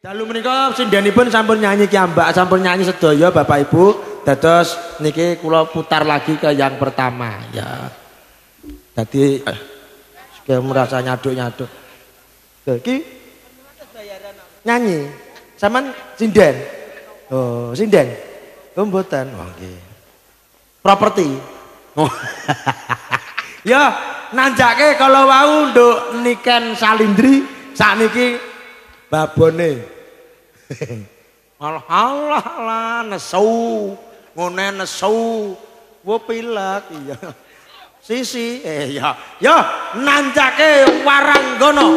Dalu menika sindanipun sampun nyanyi kiambak, sampun nyanyi sedaya Bapak Ibu. Dados niki kula putar lagi ke yang pertama ya. Dadi merasa nyaduk-nyaduk. Iki nyanyi sampean sinden. Oh, sinden. Oh mboten. Wah nggih. Properti. Ya, nanjake kalau wau nduk niken salindri sakniki babone. Allah Allah lah nesu, ngone nesu, wo pilak iya. Sisi ya. Ya nanjake waranggono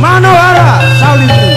Manohara salindri.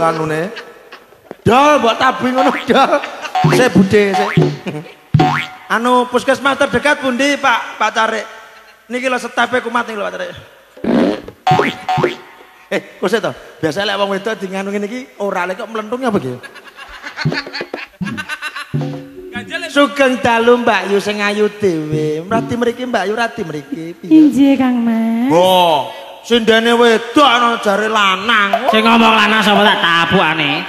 Anune dal mbok tabi ngono dal sik budhe sik anu puskesmas terdekat pundi Pak Pak Tarik niki lho setepe kumat niki lho Pak Tarik kose to biasa lek wong wedok di nganu ngene iki ora lek kok mlentung apa nggih ganjel sugeng dalu Mbak Yu sing ayu dhewe mrati mriki Mbak Yu rati mriki piye nggih Kang Mas wo sindene wedok ana jare lanang. Sing ngomong lanang sapa tak tabukane.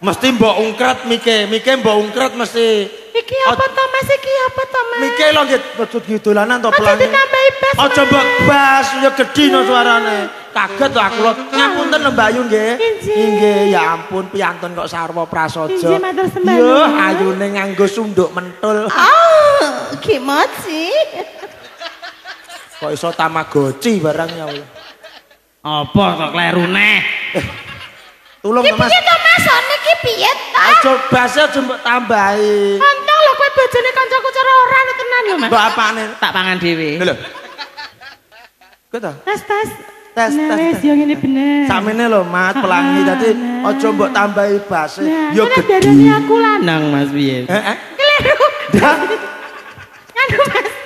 Mesti mbok ungkret mike, mike mbok ungkret mesti. Iki apa to Mas? Iki apa to Mas? Mike lho nggih wujud dolanan to pelan. Aja mbok bas ya gedhino suarane. Kaget to aku lho. Ngapunten lho Mbak Ayu nggih. Nggih ya ampun piantun kok sarwa prasaja. Yo ayune nganggo sunduk mentul. Oh, gimoci. Kok iso Tamagotchi barangnya Allah. Apa kok kleru neh? Tulung Mas. Iki piye to Mas? Niki piye to? Aja base aja mbok tambahi. Kontong lho kowe bojone kancaku cara ora no tenan lho Mas. Mbok apane? Tak pangan dhewe. Lho. Kowe to? Tes tes. Tes tes. Wis yo ngene bener. Samene lho Mas pelangi dadi aja mbok tambahi base. Ya bedane aku lanang Mas piye? Heeh. Kleru. Anu Mas.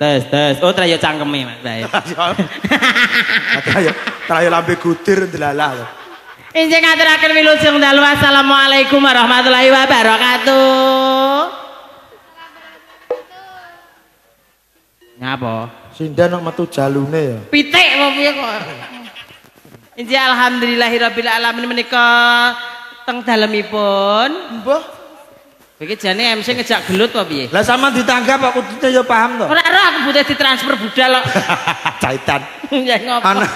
Tes tes, oh trayo cangkeme Mas. Trayo, trayo lambe gudir ndelalah lho. Injing ngaturaken wilujeng dalu assalamualaikum warahmatullahi wabarakatuh. Ngapa? Sinden kok metu jalune ya. Pitik apa piye kok. Injing alhamdulillahirabbil alamin menika teng dalemipun. Mbah iki jane MC ngejak gelut apa piye? Lah sampean ditanggap kok kudune ya paham to. Ora ora aku butuh ditransfer budal kok. Caitan. Ya ngopo. Ana.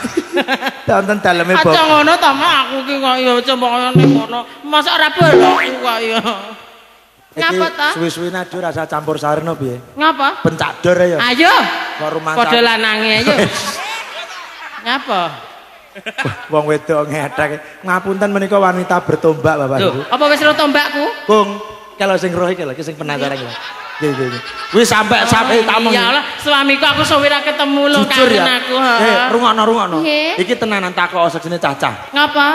Wonten daleme bab. Aja ngono to mak aku ki kok ya combokane ngono. Mosok ora bolok kok ya. Ngapa to? Suwi-suwine adu rasa campur sarno piye? Ngapa? Pencak dor ya. Ayo. Kok rumah padha lanange ayo. Ngapa? Wong wedok ngethek. Ngapunten menika wanita bertombak Bapak Ibu. Lho, apa wis ro tombakku? Kung kalau sing roh iki lho sing penasaran iki. Nggih. Wis sampe tak omong. Ya Allah, suamiku aku sewira ketemu lho kangen aku. Heh, rungokno. Iki tenanan takok seksine cacah. Ngapa?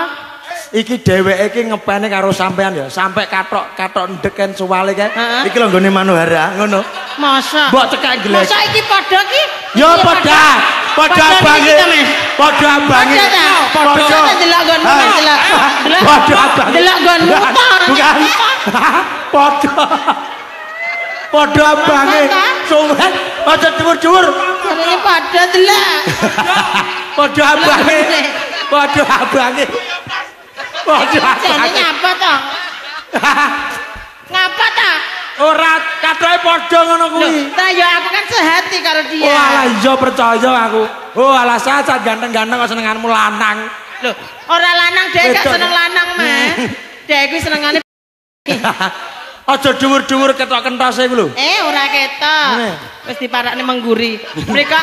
Iki dheweke iki ngepene karo sampean ya, sampe katok-katok ndeken suwale kae. Iki lho nggone Manohara, ngono. Masa? Mbok cekak glek. Masa iki padha iki? Ya padha. Padha bange. Padha bange. Padha delok nggonmu delok. Padha bange. Delok nggonmu. Bukan. Padha. Padha bange. Suwen aja dhuwur-dhuwur. Samene padha delok. Padha bange. Padha bange. Padha bange. Ngapa to? Ngapa to? Ora katoke padha ngono kuwi. Lah ya aku kan sehati karo dia. Oh alah iya percaya aku. Oh alah sacat ganteng-ganteng kok senenganmu lanang. Lho, ora lanang dhek gak seneng lanang, Mas. Dhek kuwi senengane aja dhuwur-dhuwur ketok kentose iku lho. Ora ketok. Wis diparakne mengguri. Mereka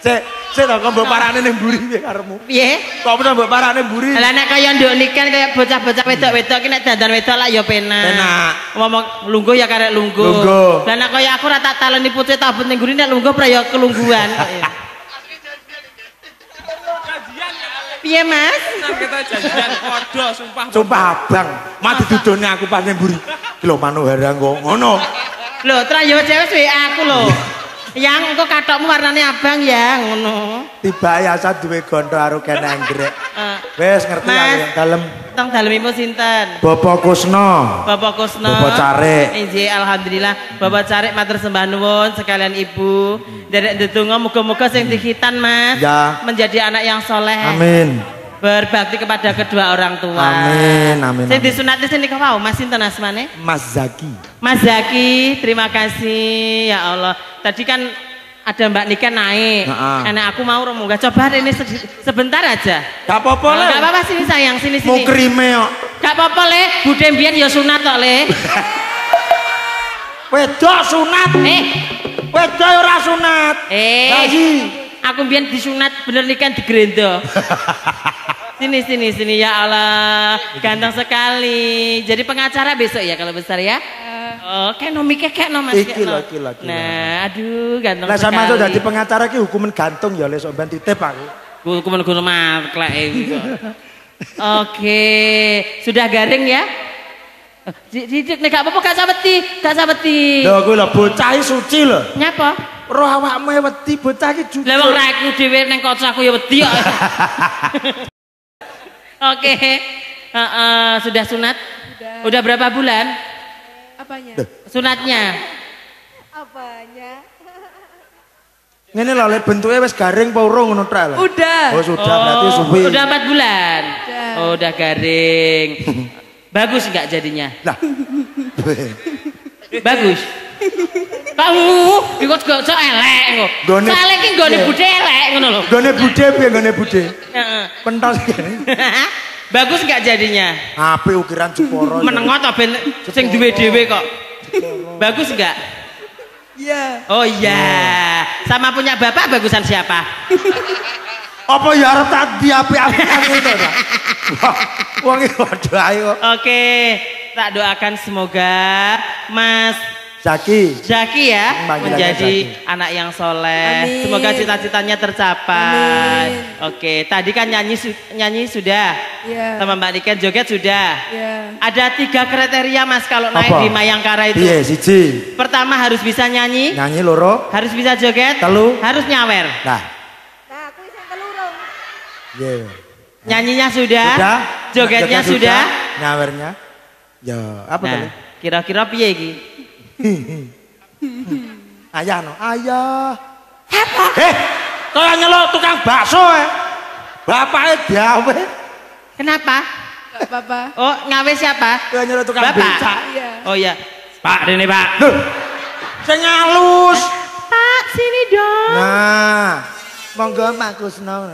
Saya tau kok mbok parane ning mburi piye karepmu? Piye? Kok menawa mbok parane mburi? Lah nek kaya nduk niken kaya bocah-bocah wedok-wedok iki nek dandan wedok lak ya penak. Penak. Ngomong lungguh ya karek lungguh. Lah nek kaya aku ora tak taleni putri tak benteng gurine nek lungguh praya kelungguhan kok ya. Piye Mas? Nek kita janjian padha sumpah. Sumpah abang, mati dudone aku panen mburi. Ki lho Manohara kok ngono. Lho, tra yo cewek suwe aku lho. Yang engko kathokmu warnanya abang ya ngono. Tiba ya asa duwe gontho karo kene anggrek. Wis ngerti aku dalem. Teng dalemipun sinten? Bapak Kusno. Bapak Kusno. Bapak Carik. Inggih alhamdulillah. Bapak Carik matur sembah nuwun sekalian Ibu. Derek ndedonga muga-muga sing dikitan Mas ya. Menjadi anak yang soleh. Amin. Berbakti kepada kedua orang tua. Amin amin. Sing disunati sing niku wau Mas sinten asmane? Mas Zaki. Mas Zaki, terima kasih ya Allah. Tadi kan ada Mbak Nika naik, anak aku mau romo nggak coba ini sebentar aja. Gak popo le. Gak apa-apa sini sayang sini sini. Mau krime kok. Gak popo le. Bude mbiyen ya sunat kok le. Wedok sunat. Wedok ora sunat. Aku mbiyen disunat bener nikan digrenda. Sini sini sini ya Allah ganteng sekali. Jadi pengacara besok ya kalau besar ya. Oh, ekonomi kekek no Mas. Iki lho, iki lho. Nah, aduh ganteng. Lah sampeyan to dadi pengacara ki hukuman gantung ya lesok ben titip aku. Hukuman gono maklek iki kok. Oke, sudah garing ya? Didik nek gak apa-apa gak saweti, gak saweti. Lho kuwi lho bocah iki suci lho. Nyapa? Roh awakmu wedi bocah iki jujur. Lah wong raku dhewe ning kaca aku ya wedi kok. Oke. Sudah sunat? Udah berapa bulan? Apanya? Sunatnya. Apanya? Ngene lho lek bentuke wis garing apa urung ngono tra lho. Udah. Oh, sudah berarti suwi. Sudah 4 bulan. Udah. Oh, udah garing. Bagus enggak jadinya? Lah. Bagus. Kamu ikut gocok elek engko. Soale iki nggone budhe elek ngono lho. Nggone budhe piye nggone budhe? Heeh. Pentos kene. Bagus nggak jadinya? Apik ukiran Jeporo. Menengo ta ben sing duwe dhewe kok. Bagus nggak? Iya. Oh iya. Sama punya bapak bagusan siapa? Apa ya arep tak diapik-apikan ngono ta? Wong iki padha ae kok. Oke, tak doakan semoga Mas Zaki ya menjadi anak yang soleh. Amin. Semoga cita-citanya tercapai. Amin. Oke, tadi kan nyanyi sudah, sama Mbak Niken joget sudah. Ada 3 kriteria Mas kalau naik di Mayangkara itu. Iya, siji. Pertama harus bisa nyanyi. Nyanyi loro. Harus bisa joget. Telu. Harus nyawer. Nah aku bisa telurung. Nyanyinya sudah. Jogetnya sudah. Nyawernya. Ya apa tadi? Kira-kira piye iki? Ayah no, ayah. Apa? Kalau nyelok tukang bakso bapaknya gawe. Kenapa? Gak apa-apa. Oh, ngawe siapa? Kalau nyelok tukang becak. Oh iya. Pak, ini Pak. Duh. Senyalus. Pak, sini dong. Nah, monggo Pak Kusno.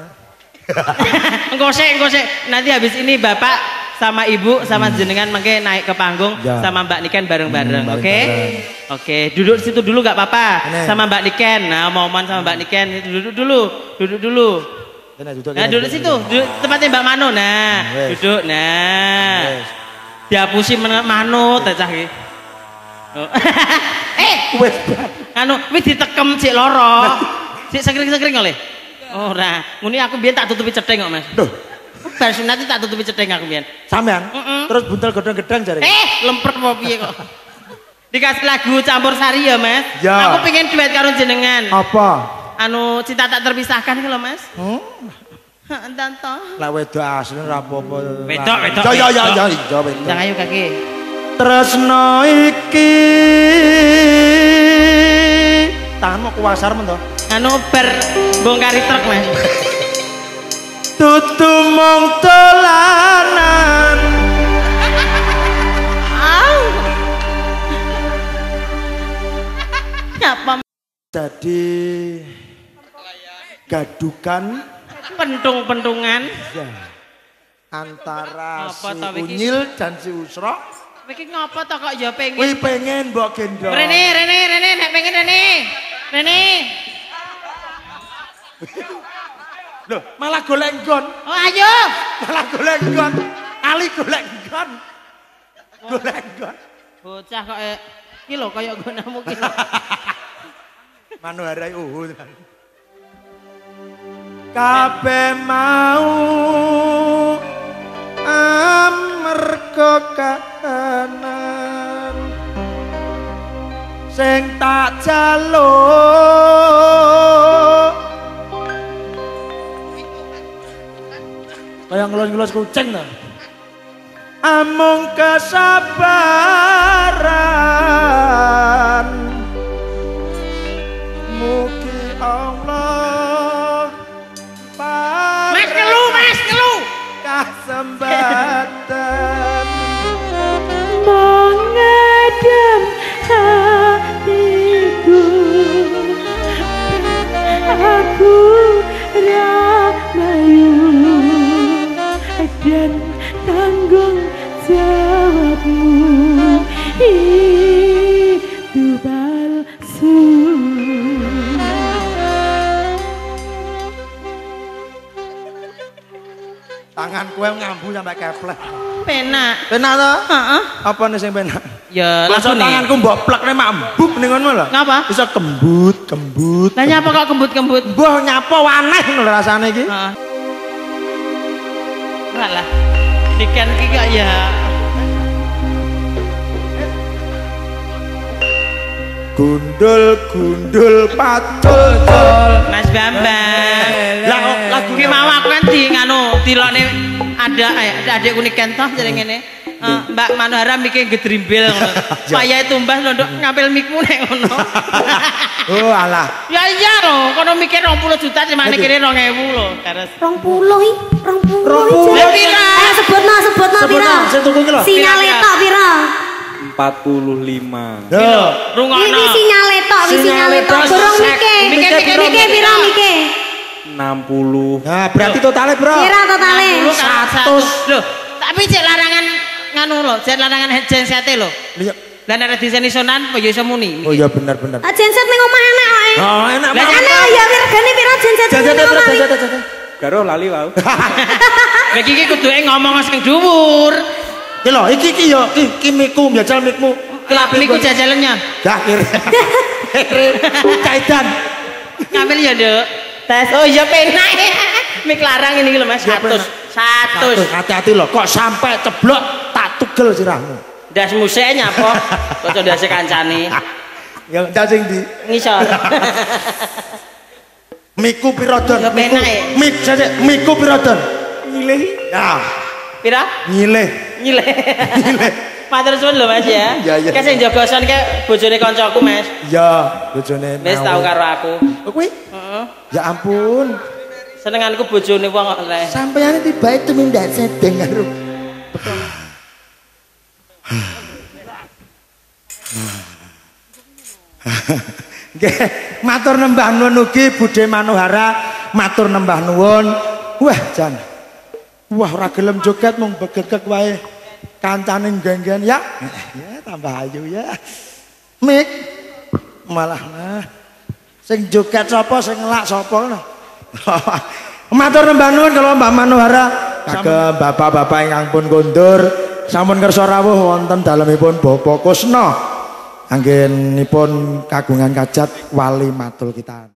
Ngosek. Nanti habis ini bapak sama ibu sama jenengan mengke naik ke panggung sama Mbak Niken bareng-bareng. Oke, duduk situ dulu gak apa-apa sama Mbak Niken. Nah, momen sama Mbak Niken duduk dulu. Nah, duduk situ, tempatnya Mbak Mano. Nah, duduk. Nah, diapusi Mano tecah iki. Wis anu wis ditekem sik lara. Sik sekring-sekring oleh. Ora, ngene aku biyen tak tutupi cething kok, Mas. Bar sunat tak tutupi cedeng aku mbiyen. Sampean terus buntel gedang-gedang jare. Lempet mau piye kok. Dikasih lagu campur sari ya, Mas. Aku pengen duet karo jenengan. Apa? Anu cinta tak terpisahkan iki lho, Mas. Entan to. Lah wedok asline ora apa-apa. Wedok. Ya. Ndang ayo kaki. Tresno iki tanganmu kuasar men to. Anu bar bongkari truk, Mas. Tutu mong tolanan jadi gadukan pentung-pentungan antara si Unyil dan si Usro. Iki ngopo to kok ya pengen? Kuwi pengen mbok gendong. Rene nek pengen Rene. Loh, malah golenggon. Oh, ayo. Malah golenggon. Ali golenggon. Golenggon. Bocah kok iki lho kaya gonamu iki. Manohara uhu. Kabeh mau amarga kahanan sing tak jaluk kaya ngelos-ngelos kucing ta. Amung kesabaran mugi Allah Mas kelu, Mas kelu kasembatan mengadem hatiku aku ramayu dan tanggung jawabmu itu palsu. Tangan kue ngambu sampai keplek. Penak. Penak toh? Heeh. Apa nih sing penak? Ya, langsung tanganku mbok plekne mambuk ning ngono lho. Ngapa? Bisa kembut-kembut. Lah nyapa kok kembut-kembut? Mbah nyapa aneh lho rasane iki. Heeh. Lah. Diken iki kok ya. Gundul-gundul pacul-cul Mas Bambang. Lah lagu ki mau aku kan di nganu tilone ada adikku niken toh jare ngene. Mbak Manohara mikir gedrimbil ngono. Payahe tumbas nduk ngapil mikmu nek ngono. Oh alah. Ya iya lho, kono mikir 20 juta semane kene 2000 lho, terus. 20 iki, 20. Lah pira? Ayo sebutno pira. Sinyale tok pira? 45. Lho, rungono. Iki sinyale tok, iki sinyale tok. Durung mikir. Mikir pira mikir? 60. Nah, berarti totale bro. Pira totale? 100. Lho, tapi cek larangan nganu lho, jan larangan headset lho. Iya. Lah nek diseni sonan kok ya iso muni. Oh iya bener. Headset ning omah enak kok. Oh enak. Lah enak ya regane pira headset? Headset. Garo lali wae. Lah iki kuduke ngomong sing dhuwur. Iki lho, iki ya iki mikmu, jajal mikmu. Kelap mikmu jajalannya. Dah kir. Kaitan. Ngambil ya, Nduk. Tes. Oh iya penak. Mik larang ini lho Mas 100. Hati-hati lho kok sampai ceblok tak tugel sirahmu. Ndas musike nyapa? Kok ndase kancane. Ya ndas sing ndi? Ngisor. Miku pira don? Miku pira don? Nyilih. Ya. Pira? Nyilih. Matur suwun lho Mas ya. Kae sing jaga son kae bojone kancaku Mas. Iya, bojone. Wis tau karo aku. Kuwi? Heeh. Ya ampun. Senenganku bojone wong kok lek. Sampeyan tibae tumindak sedeng karo. Nggih, matur nembah nuwun ugi Budhe Manohara, matur nembah nuwun. Wah, jan. Wah, ora gelem joget mung begegek wae. Kancane nggenggen ya. Ya tambah ayu ya. Mik malah nah. Sing joget sapa, sing ngelak sapa lho. Matur nembah nuwun kalau Mbak Manohara kagem bapak-bapak ingkang pun kondur sampun kersa rawuh wonten dalemipun Bapak Kusno anggenipun kagungan kajat wali matul kita.